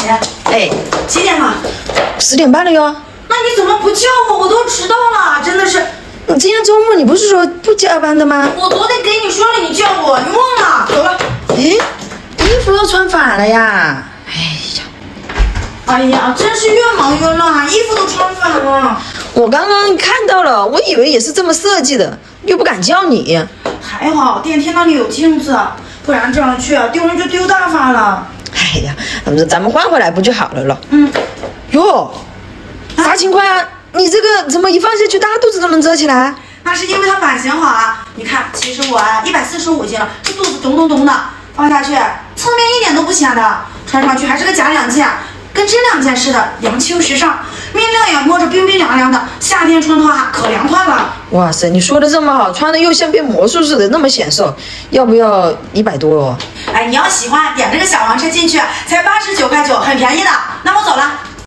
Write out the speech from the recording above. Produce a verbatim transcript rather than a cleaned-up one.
钱。哎，几点了？十点半了哟。那你怎么不叫我？我都迟到了，真的是。你今天周末你不是说不加班的吗？我昨天给你说了，你叫我，你忘了。走了。哎，衣服又穿反了呀。哎呀。 哎呀，真是越忙越乱啊！衣服都穿反了。我刚刚看到了，我以为也是这么设计的，又不敢叫你。还好电梯那里有镜子，不然这样去啊，丢人就丢大发了。哎呀，咱们换回来不就好了了？嗯。哟，啥情况啊？你这个怎么一放下去，大家肚子都能遮起来？那是因为它版型好啊！你看，其实我啊，一百四十五斤了，这肚子咚咚咚的，放下去侧面一点都不显的，穿上去还是个假两件。 跟真两件似的，洋气又时尚，面料也摸着冰冰凉凉的，夏天穿的话可凉快了。哇塞，你说的这么好，穿的又像变魔术似的，那么显瘦，要不要一百多哦？哎，你要喜欢点这个小黄车进去，才八十九块九，很便宜的。那我走了。